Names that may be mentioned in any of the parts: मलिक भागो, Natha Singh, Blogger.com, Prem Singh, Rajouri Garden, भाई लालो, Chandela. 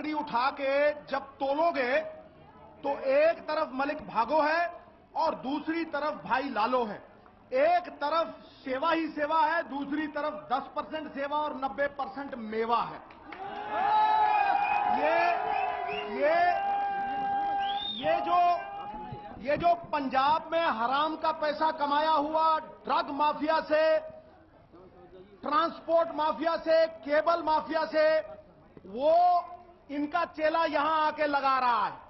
लकड़ी उठा के जब तोलोगे तो एक तरफ मलिक भागो है और दूसरी तरफ भाई लालो है। एक तरफ सेवा ही सेवा है, दूसरी तरफ 10% सेवा और 90% मेवा है। ये जो पंजाब में हराम का पैसा कमाया हुआ ड्रग माफिया से, ट्रांसपोर्ट माफिया से, केबल माफिया से, वो इनका चेला यहां आके लगा रहा है।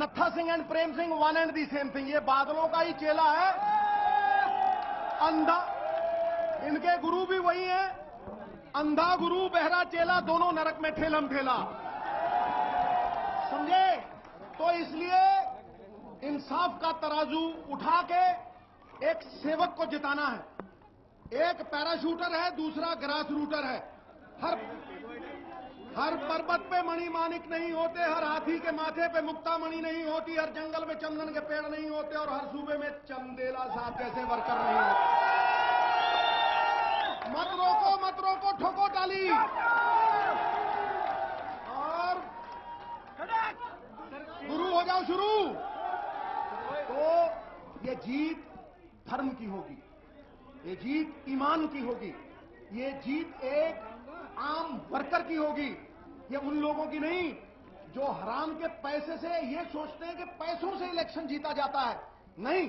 Nattha Singh and Prem Singh, one and the same thing. ये बादलों का ही चेला है, अंधा, इनके गुरु भी वही है। अंधा गुरु, बहरा चेला, दोनों नरक में ठेलम ठेला, समझे? तो इसलिए इंसाफ का तराजू उठा के एक सेवक को जिताना है। एक पैराशूटर है, दूसरा ग्रास रूटर है। हर पर्वत पे मणि माणिक नहीं होते, हर हाथी के माथे पे मुक्ता मणि नहीं होती, हर जंगल में चंदन के पेड़ नहीं होते और हर सूबे में चंदेला साहब जैसे वर्कर नहीं होते। मत रोको ठोको डाली। और गुरु हो जाओ शुरू। तो ये जीत धर्म की होगी, ये जीत ईमान की होगी, ये जीत एक आम वर्कर की होगी। ये उन लोगों की नहीं जो हराम के पैसे से ये सोचते हैं कि पैसों से इलेक्शन जीता जाता है। नहीं,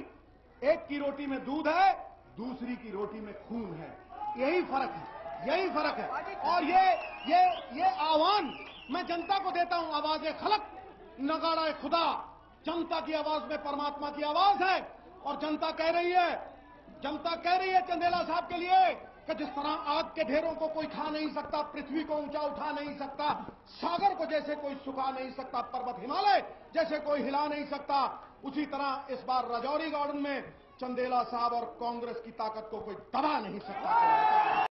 एक की रोटी में दूध है, दूसरी की रोटी में खून है। यही फर्क है, यही फर्क है। और ये आह्वान मैं जनता को देता हूं। आवाज़-ए- खलक, नगाड़ा-ए- खुदा। जनता की आवाज में परमात्मा की आवाज है। और जनता कह रही है, जनता कह रही है चंदेला साहब के लिए कि जिस तरह आग के ढेरों को कोई खा नहीं सकता, पृथ्वी को ऊंचा उठा नहीं सकता, सागर को जैसे कोई सुखा नहीं सकता, पर्वत हिमालय जैसे कोई हिला नहीं सकता, उसी तरह इस बार राजौरी गार्डन में चंदेला साहब और कांग्रेस की ताकत को कोई दबा नहीं सकता।